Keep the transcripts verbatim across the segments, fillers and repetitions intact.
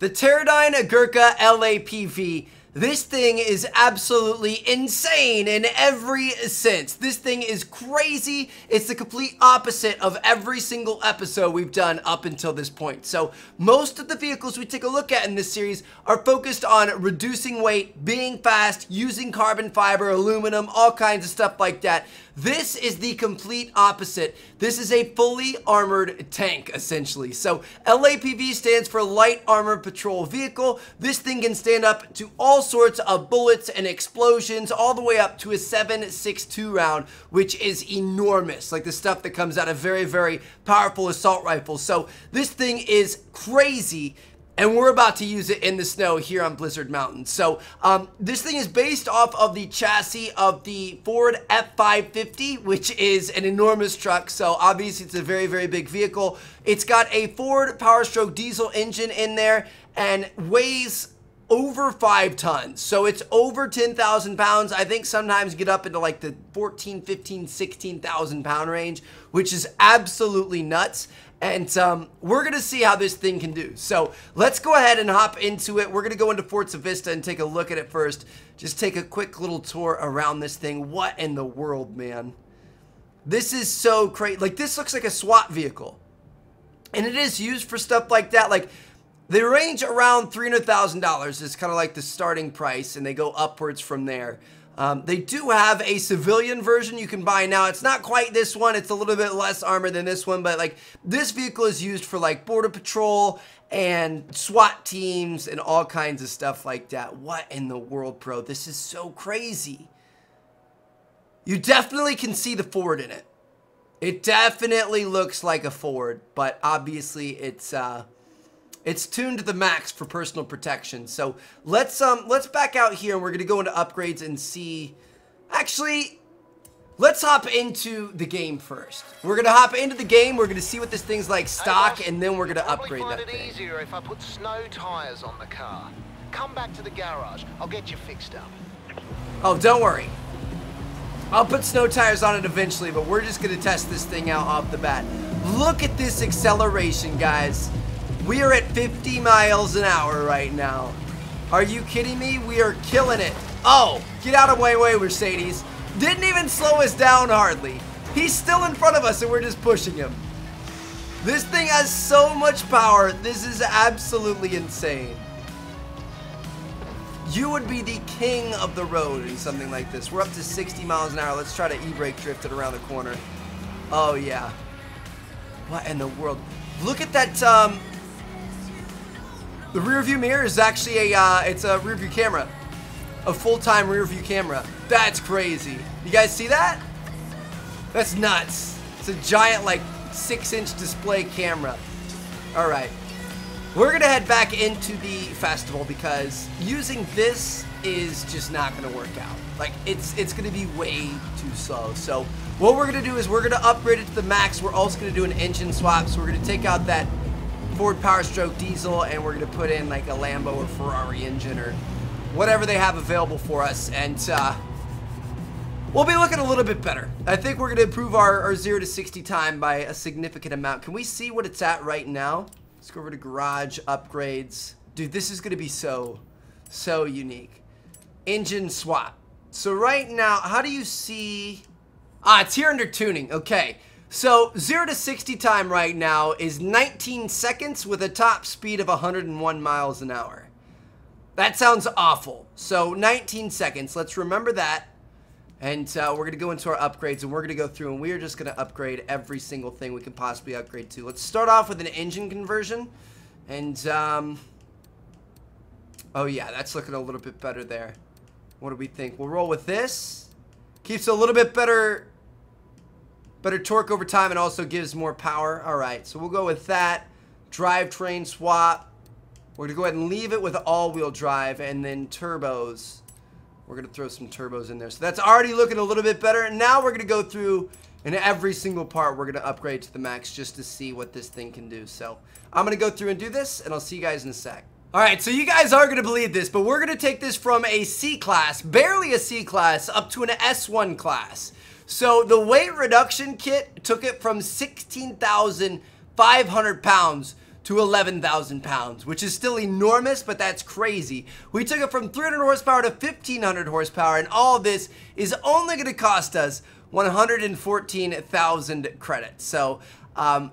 The Terradyne Gurkha L A P V. This thing is absolutely insane in every sense. This thing is crazy. It's the complete opposite of every single episode we've done up until this point. So most of the vehicles we take a look at in this series are focused on reducing weight, being fast, using carbon fiber, aluminum, all kinds of stuff like that. This is the complete opposite. This is a fully armored tank, essentially. So L A P V stands for Light Armored Patrol Vehicle. This thing can stand up to all sorts of bullets and explosions, all the way up to a seven six two round, which is enormous, like the stuff that comes out of very, very powerful assault rifles. So this thing is crazy. And we're about to use it in the snow here on Blizzard Mountain. So um, this thing is based off of the chassis of the Ford F five fifty, which is an enormous truck. So obviously it's a very, very big vehicle. It's got a Ford Powerstroke diesel engine in there and weighs over five tons. So it's over ten thousand pounds. I think sometimes get up into like the fourteen, fifteen, sixteen thousand pound range, which is absolutely nuts. And um, we're going to see how this thing can do. So let's go ahead and hop into it. We're going to go into Forza Vista and take a look at it first. Just take a quick little tour around this thing. What in the world, man? This is so crazy. Like, this looks like a SWAT vehicle. And it is used for stuff like that. Like, they range around three hundred thousand dollars. It's kind of like the starting price, and they go upwards from there. Um, they do have a civilian version you can buy now. It's not quite this one. It's a little bit less armor than this one, but like this vehicle is used for like border patrol and SWAT teams and all kinds of stuff like that. What in the world, bro? This is so crazy. You definitely can see the Ford in it. It definitely looks like a Ford, but obviously it's uh, it's tuned to the max for personal protection. So let's um let's back out here, and we're gonna go into upgrades and see. Actually, let's hop into the game first. We're gonna hop into the game. We're gonna see what this thing's like stock, hey, and then we're gonna upgrade find that it thing. Easier if I put snow tires on the car. Come back to the garage. I'll get you fixed up. Oh, don't worry. I'll put snow tires on it eventually, but we're just gonna test this thing out off the bat. Look at this acceleration, guys. We are at fifty miles an hour right now. Are you kidding me? We are killing it. Oh, get out of my way, Mercedes. Didn't even slow us down hardly. He's still in front of us and we're just pushing him. This thing has so much power. This is absolutely insane. You would be the king of the road in something like this. We're up to sixty miles an hour. Let's try to e-brake drift it around the corner. Oh yeah. What in the world? Look at that, um, the rear view mirror is actually a, uh, it's a rear view camera. A full-time rear view camera. That's crazy. You guys see that? That's nuts. It's a giant, like, six inch display camera. All right. We're gonna head back into the festival because using this is just not gonna work out. Like, it's, it's gonna be way too slow. So what we're gonna do is we're gonna upgrade it to the max. We're also gonna do an engine swap. So we're gonna take out that Ford Powerstroke diesel, and we're gonna put in like a Lambo or Ferrari engine or whatever they have available for us, and uh, we'll be looking a little bit better. I think we're gonna improve our, our zero to sixty time by a significant amount. Can we see what it's at right now? Let's go over to garage upgrades. Dude, this is gonna be so, so unique. Engine swap. So right now, how do you see? Ah, it's here under tuning, okay. So zero to sixty time right now is nineteen seconds with a top speed of one hundred and one miles an hour. That sounds awful. So nineteen seconds, let's remember that. And uh, we're gonna go into our upgrades, and we're gonna go through, and we're just gonna upgrade every single thing we can possibly upgrade to. Let's start off with an engine conversion. And, um, oh yeah, that's looking a little bit better there. What do we think? We'll roll with this. Keeps a little bit better Better torque over time, and also gives more power. All right, so we'll go with that. Drivetrain swap. We're gonna go ahead and leave it with all-wheel drive, and then turbos. We're gonna throw some turbos in there. So that's already looking a little bit better. And now we're gonna go through, and every single part we're gonna upgrade to the max just to see what this thing can do. So I'm gonna go through and do this, and I'll see you guys in a sec. All right, so you guys are gonna believe this, but we're gonna take this from a C-class, barely a C-class, up to an S one class. So the weight reduction kit took it from sixteen thousand five hundred pounds to eleven thousand pounds, which is still enormous, but that's crazy. We took it from three hundred horsepower to fifteen hundred horsepower, and all this is only gonna cost us one hundred fourteen thousand credits. So, um,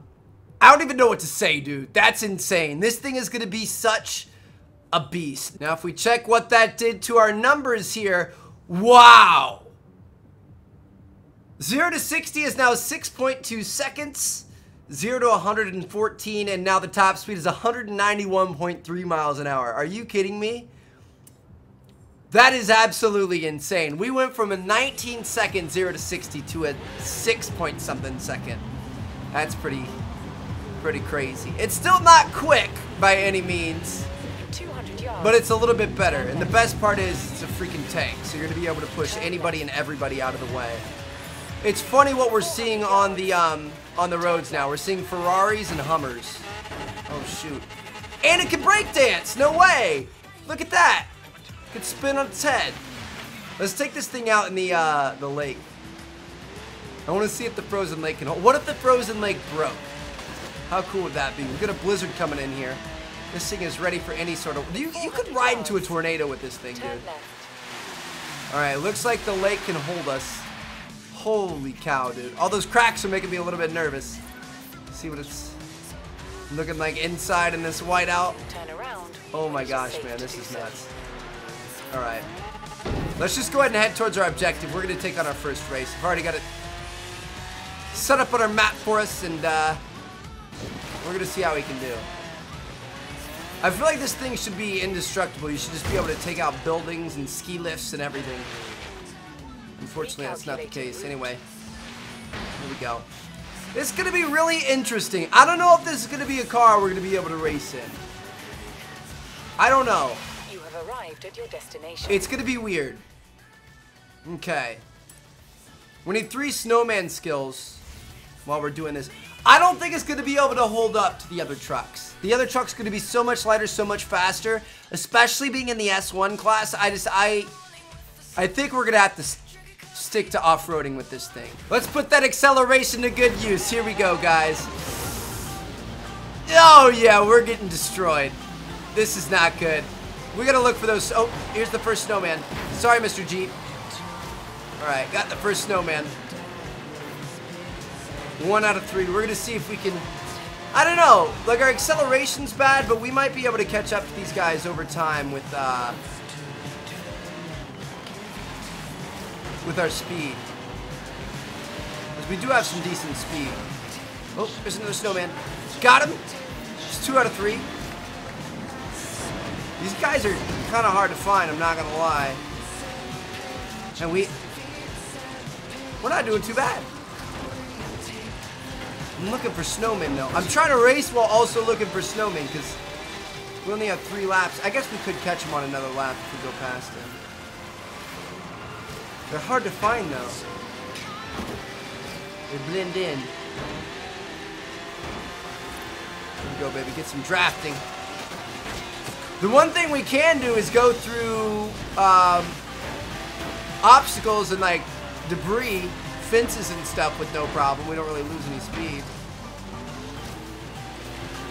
I don't even know what to say, dude. That's insane. This thing is gonna be such a beast. Now, if we check what that did to our numbers here, wow. zero to sixty is now six point two seconds. zero to one hundred fourteen, and now the top speed is one hundred ninety-one point three miles an hour. Are you kidding me? That is absolutely insane. We went from a nineteen second zero to sixty to a six point something second. That's pretty, pretty crazy. It's still not quick by any means, but it's a little bit better. And the best part is it's a freaking tank, so you're gonna be able to push anybody and everybody out of the way. It's funny what we're seeing on the um, on the roads now. We're seeing Ferraris and Hummers. Oh shoot! And it can breakdance. No way! Look at that! It can spin on its head. Let's take this thing out in the uh, the lake. I want to see if the frozen lake can hold. What if the frozen lake broke? How cool would that be? We've got a blizzard coming in here. This thing is ready for any sort of. You you could ride into a tornado with this thing, dude. All right, looks like the lake can hold us. Holy cow, dude. All those cracks are making me a little bit nervous. See what it's looking like inside in this whiteout. Oh my gosh, man, this is nuts. All right. Let's just go ahead and head towards our objective. We're going to take on our first race. I've already got it set up on our map for us, and uh, we're going to see how we can do. I feel like this thing should be indestructible. You should just be able to take out buildings and ski lifts and everything. Unfortunately, that's not the case. Anyway, here we go. It's going to be really interesting. I don't know if this is going to be a car we're going to be able to race in. I don't know. You have arrived at your destination. It's going to be weird. Okay. We need three snowman skills while we're doing this. I don't think it's going to be able to hold up to the other trucks. The other truck's going to be so much lighter, so much faster, especially being in the S one class. I just, I, I think we're going to have to stick to off-roading with this thing. Let's put that acceleration to good use. Here we go, guys. Oh yeah, we're getting destroyed. This is not good. We gotta look for those. Oh, here's the first snowman. Sorry, Mister Jeep. All right, got the first snowman. One out of three. We're gonna see if we can. I don't know. Like, our acceleration's bad, but we might be able to catch up to these guys over time with uh with our speed, because we do have some decent speed. Oh, there's another snowman. Got him. Just two out of three. These guys are kind of hard to find, I'm not gonna lie. And we we're not doing too bad. I'm looking for snowmen though. I'm trying to race while also looking for snowmen, because we only have three laps. I guess we could catch him on another lap if we go past him. They're hard to find, though. They blend in. Here we go, baby. Get some drafting. The one thing we can do is go through um, obstacles and, like, debris, fences and stuff with no problem. We don't really lose any speed.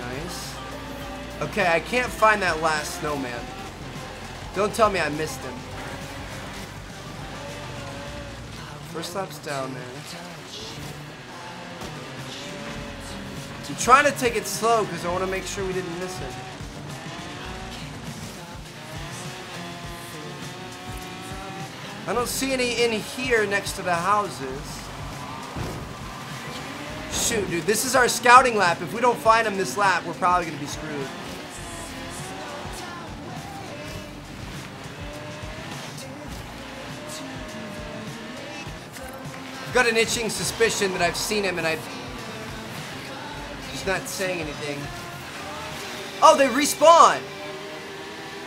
Nice. Okay, I can't find that last snowman. Don't tell me I missed him. First lap's down there. I'm trying to take it slow because I want to make sure we didn't miss it. I don't see any in here next to the houses. Shoot, dude, this is our scouting lap. If we don't find them this lap, we're probably going to be screwed. I've got an itching suspicion that I've seen him and I've... He's not saying anything. Oh, they respawn!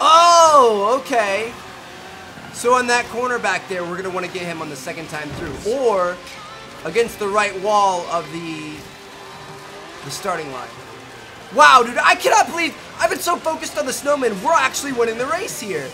Oh, okay. So on that corner back there, we're gonna wanna get him on the second time through, or against the right wall of the, the starting line. Wow, dude, I cannot believe I've been so focused on the snowman. We're actually winning the race here.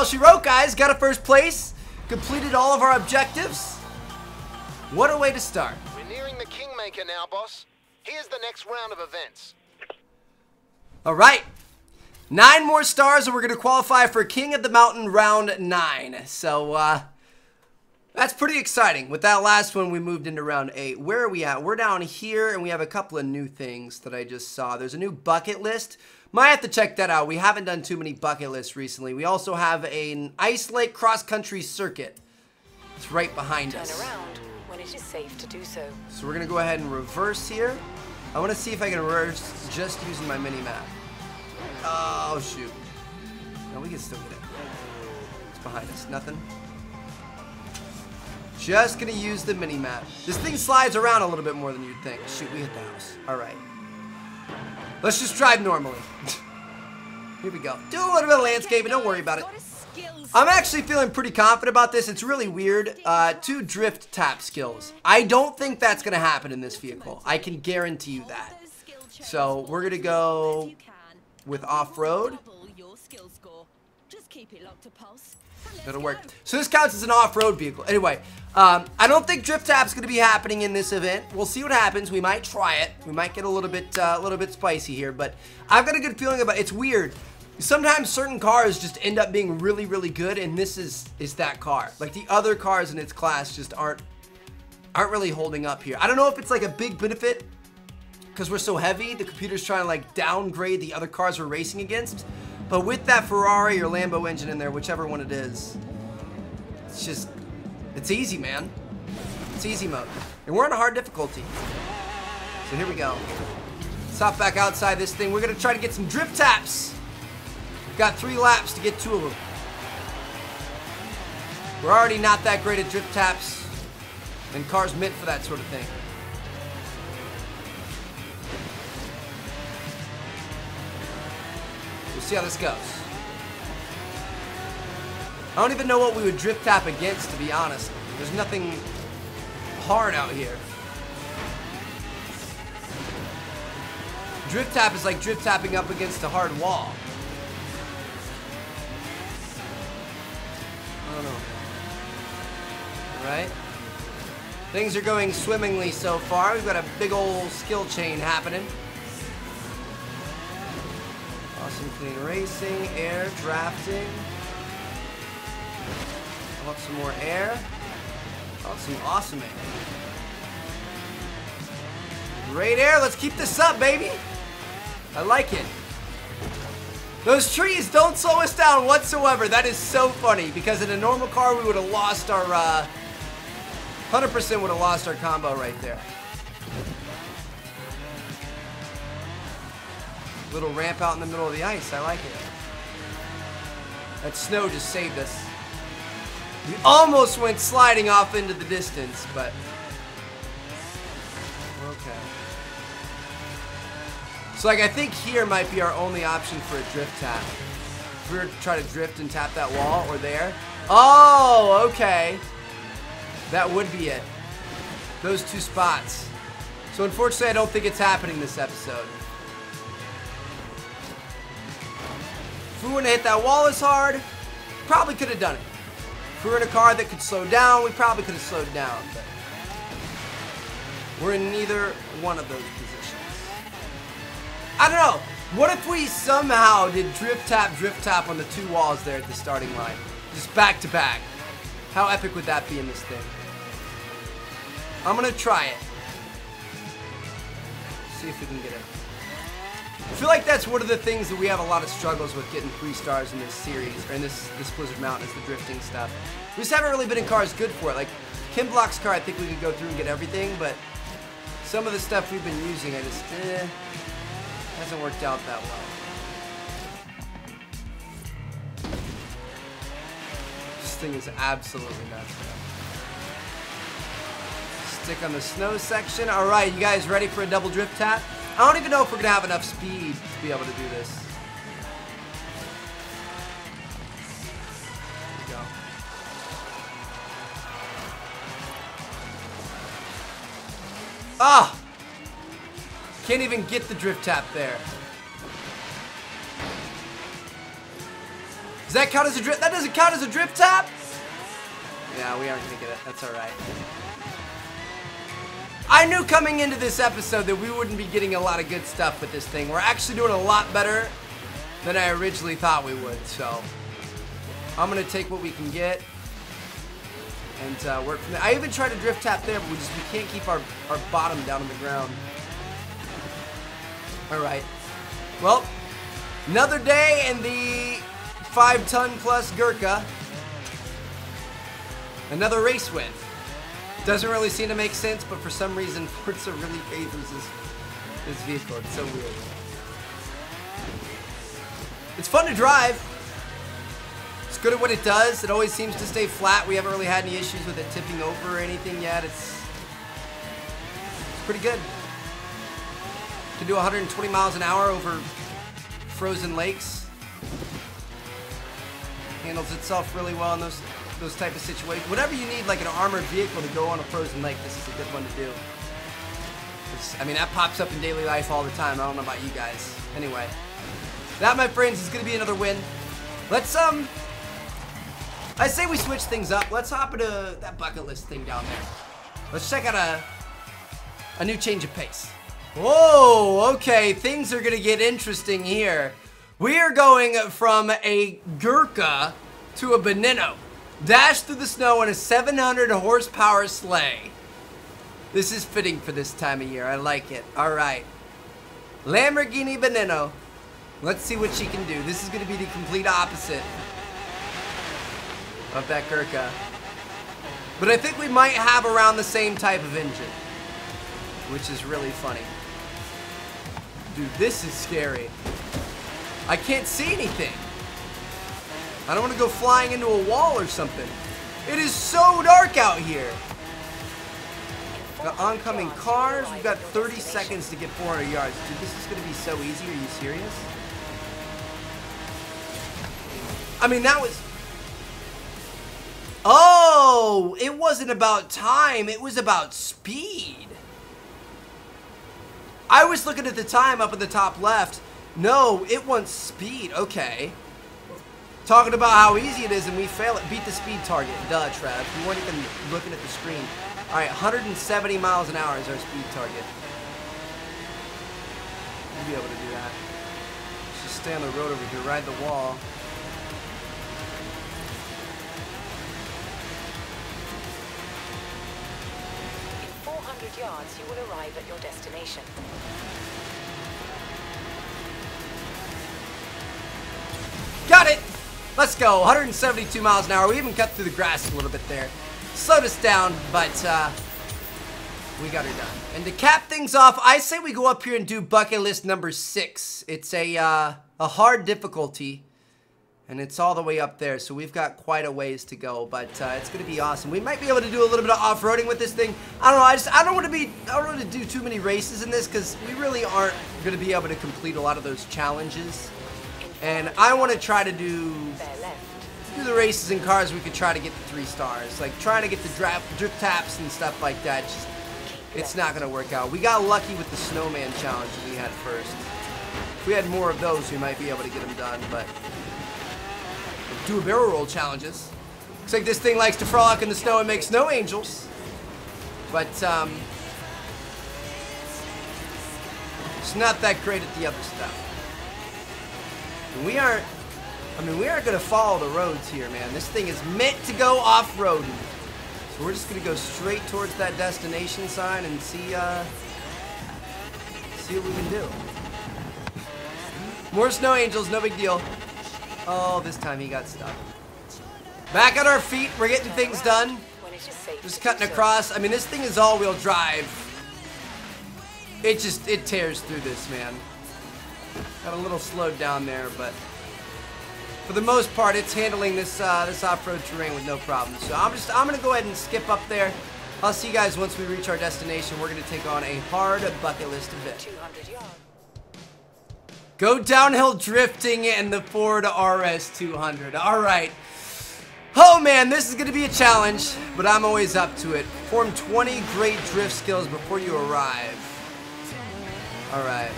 all she wrote, guys. Got a first place. Completed all of our objectives. What a way to start. We're nearing the Kingmaker now, boss. Here's the next round of events. All right. Nine more stars and we're going to qualify for King of the Mountain round nine. So, uh, that's pretty exciting. With that last one, we moved into round eight. Where are we at? We're down here, and we have a couple of new things that I just saw. There's a new bucket list. Might have to check that out. We haven't done too many bucket lists recently. We also have an ice lake cross-country circuit. It's right behind us. Turn around when it is safe to do so. So we're going to go ahead and reverse here. I want to see if I can reverse just using my mini-map. Oh, shoot. No, we can still get it. It's behind us. Nothing. Just gonna use the mini-map. This thing slides around a little bit more than you'd think. Shoot, we hit the house. All right. Let's just drive normally. Here we go. Do a little bit of landscaping, don't worry about it. I'm actually feeling pretty confident about this. It's really weird. Uh, two drift tap skills. I don't think that's gonna happen in this vehicle. I can guarantee you that. So we're gonna go with off-road. That'll work. So this counts as an off-road vehicle. Anyway, um, I don't think drift tap's going to be happening in this event. We'll see what happens. We might try it. We might get a little bit, a uh, little bit spicy here, but I've got a good feeling about it. It's weird. Sometimes certain cars just end up being really, really good, and this is is that car. Like the other cars in its class just aren't aren't really holding up here. I don't know if it's like a big benefit because we're so heavy. The computer's trying to like downgrade the other cars we're racing against. But with that Ferrari or Lambo engine in there, whichever one it is, it's just, it's easy, man. It's easy mode. And we're on a hard difficulty. So here we go. Let's hop back outside this thing. We're going to try to get some drip taps. We've got three laps to get two of them. We're already not that great at drip taps. And cars meant for that sort of thing. We'll see how this goes. I don't even know what we would drift tap against, to be honest. There's nothing hard out here. Drift tap is like drift tapping up against a hard wall. I don't know. Alright. Things are going swimmingly so far. We've got a big old skill chain happening. Awesome clean racing, air, drafting. I want some more air. I want some awesome air. Great air, let's keep this up, baby. I like it. Those trees don't slow us down whatsoever. That is so funny because in a normal car we would have lost our, uh, one hundred percent would have lost our combo right there. Little ramp out in the middle of the ice. I like it. That snow just saved us. We almost went sliding off into the distance, but... Okay. So, like, I think here might be our only option for a drift tap. If we were to try to drift and tap that wall, or there. Oh, okay. That would be it. Those two spots. So, unfortunately, I don't think it's happening this episode. If we wouldn't have hit that wall as hard, probably could have done it. If we were in a car that could slow down, we probably could have slowed down. But we're in neither one of those positions. I don't know. What if we somehow did drift tap, drift tap on the two walls there at the starting line? Just back to back. How epic would that be in this thing? I'm going to try it. See if we can get it. I feel like that's one of the things that we have a lot of struggles with getting three stars in this series, or in this, this Blizzard Mountain, is the drifting stuff. We just haven't really been in cars good for it. Like, Kim Block's car, I think we could go through and get everything, but some of the stuff we've been using, I just, eh, hasn't worked out that well. This thing is absolutely nuts, man. Stick on the snow section. All right, you guys ready for a double drift tap? I don't even know if we're gonna have enough speed to be able to do this. There we go. Ah! Can't even get the drift tap there. Does that count as a drip? That doesn't count as a drip top? Yeah, we aren't gonna get it. That's alright. I knew coming into this episode that we wouldn't be getting a lot of good stuff with this thing. We're actually doing a lot better than I originally thought we would, so I'm gonna take what we can get and uh, work from there. I even tried to drift tap there, but we just we can't keep our, our bottom down on the ground. Alright. Well, another day in the five ton plus Gurkha. Another race win. Doesn't really seem to make sense, but for some reason Forza really favors this, this vehicle. It's so weird. It's fun to drive. It's good at what it does. It always seems to stay flat. We haven't really had any issues with it tipping over or anything yet. It's, it's pretty good. Can do one hundred twenty miles an hour over frozen lakes. Handles itself really well in those those type of situations. Whatever you need, like an armored vehicle to go on a frozen lake, this is a good one to do. It's, I mean, that pops up in daily life all the time. I don't know about you guys. Anyway, that, my friends, is gonna be another win. Let's um, I say we switch things up. Let's hop into that bucket list thing down there. Let's check out a a new change of pace. Whoa, okay, things are gonna get interesting here. We are going from a Gurkha to a Veneno. Dash through the snow in a seven hundred horsepower sleigh. This is fitting for this time of year. I like it. All right, Lamborghini Veneno. Let's see what she can do. This is gonna be the complete opposite of that Gurkha, but I think we might have around the same type of engine, which is really funny. Dude, this is scary. I can't see anything. I don't want to go flying into a wall or something. It is so dark out here. Got oncoming cars. We've got thirty seconds to get four hundred yards. Dude, this is going to be so easy. Are you serious? I mean, that was... Oh, it wasn't about time. It was about speed. I was looking at the time up in the top left. No, it wants speed. Okay. Talking about how easy it is and we fail it. Beat the speed target. Duh, Trav. We weren't even looking at the screen. All right, one hundred seventy miles an hour is our speed target. We'll be able to do that. Let's just stay on the road over here. Ride the wall. four hundred yards, you will arrive at your destination. Got it! Let's go, one hundred seventy-two miles an hour. We even cut through the grass a little bit there. Slowed us down, but uh, we got her done. And to cap things off, I say we go up here and do bucket list number six. It's a, uh, a hard difficulty, and it's all the way up there, so we've got quite a ways to go, but uh, it's gonna be awesome. We might be able to do a little bit of off-roading with this thing. I don't know, I just, I don't wanna be, I don't wanna do too many races in this, because we really aren't gonna be able to complete a lot of those challenges. And I wanna try to do, do the races in cars we could try to get the three stars. Like trying to get the draft, drip taps and stuff like that, just, it's not gonna work out. We got lucky with the snowman challenge that we had first. If we had more of those, we might be able to get them done, but. Do a barrel roll challenges. Looks like this thing likes to frolic in the snow and make snow angels. But, um, it's not that great at the other stuff. And we aren't, I mean, we aren't gonna follow the roads here, man. This thing is meant to go off-roading. So we're just gonna go straight towards that destination sign and see, uh, see what we can do. More snow angels, no big deal. Oh, this time he got stuck. Back on our feet, we're getting things done. Just cutting across. I mean, this thing is all-wheel drive. It just, it tears through this, man. Got a little slowed down there, but for the most part, it's handling this uh, this off-road terrain with no problem. So I'm just, I'm gonna go ahead and skip up there. I'll see you guys once we reach our destination. We're gonna take on a hard bucket list event. Go downhill drifting in the Ford R S two hundred. All right. Oh man, this is gonna be a challenge, but I'm always up to it. Form twenty great drift skills before you arrive. All right.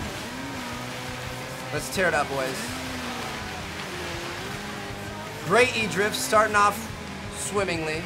Let's tear it up, boys. Great e-drift, starting off swimmingly.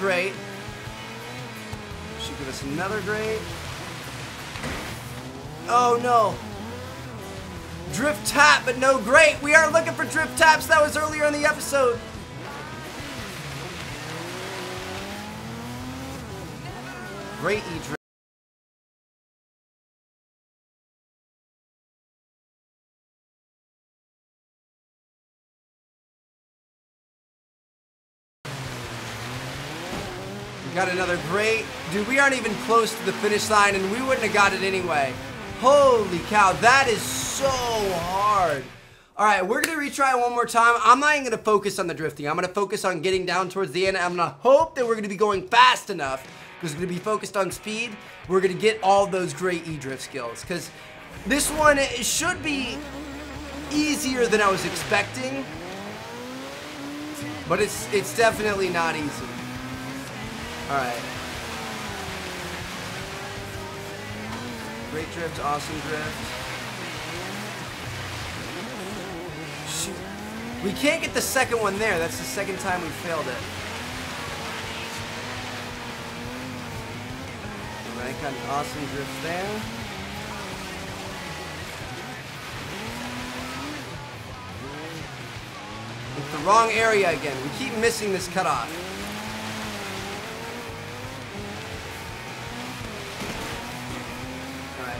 Great. Should give us another great. Oh no. Drift tap, but no great. We are looking for drift taps. That was earlier in the episode. Great e-drift. Got another great. Dude, we aren't even close to the finish line, and we wouldn't have got it anyway. Holy cow, that is so hard. All right, we're going to retry one more time. I'm not even going to focus on the drifting. I'm going to focus on getting down towards the end. I'm going to hope that we're going to be going fast enough, because we're going to be focused on speed. We're going to get all those great e-drift skills, because this one, it should be easier than I was expecting, but it's, it's definitely not easy. Alright. Great drift, awesome drift. Shoot. We can't get the second one there. That's the second time we failed it. Alright, got an awesome drift there. It's the wrong area again. We keep missing this cutoff.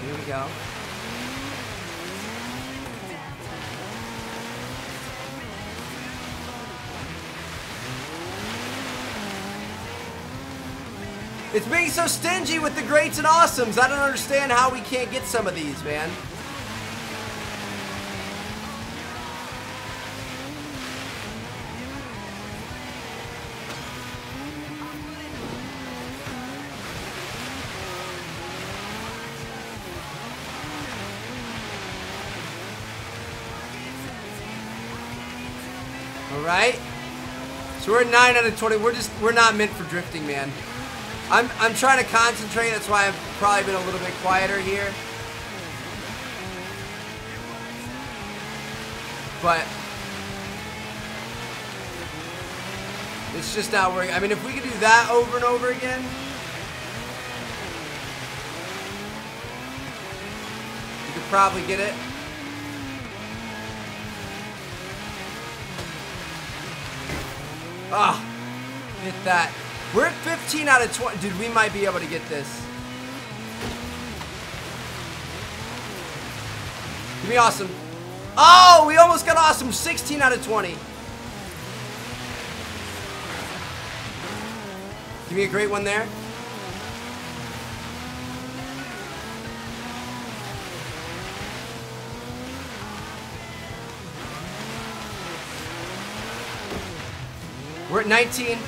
Here we go. It's being so stingy with the greats and awesomes. I don't understand how we can't get some of these, man. Right? So we're at nine out of twenty. We're just, we're not meant for drifting, man. I'm, I'm trying to concentrate. That's why I've probably been a little bit quieter here. But it's just not working. I mean, if we could do that over and over again. We could probably get it. Ah, oh, hit that. We're at fifteen out of twenty. Dude, we might be able to get this. Give me awesome. Oh, we almost got awesome. sixteen out of twenty. Give me a great one there. We're at nineteen.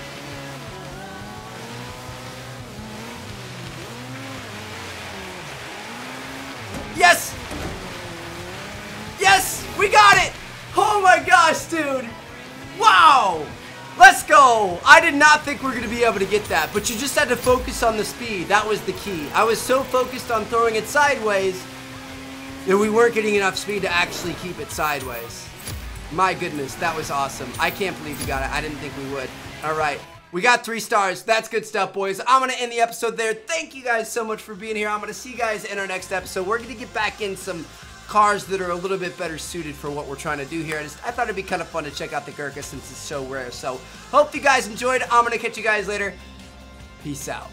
Yes! Yes! We got it! Oh my gosh, dude! Wow! Let's go! I did not think we were going to be able to get that, but you just had to focus on the speed. That was the key. I was so focused on throwing it sideways that we weren't getting enough speed to actually keep it sideways. My goodness, that was awesome. I can't believe we got it. I didn't think we would. All right. We got three stars. That's good stuff, boys. I'm going to end the episode there. Thank you guys so much for being here. I'm going to see you guys in our next episode. We're going to get back in some cars that are a little bit better suited for what we're trying to do here. I, just, I thought it'd be kind of fun to check out the Gurkha since it's so rare. So, hope you guys enjoyed. I'm going to catch you guys later. Peace out.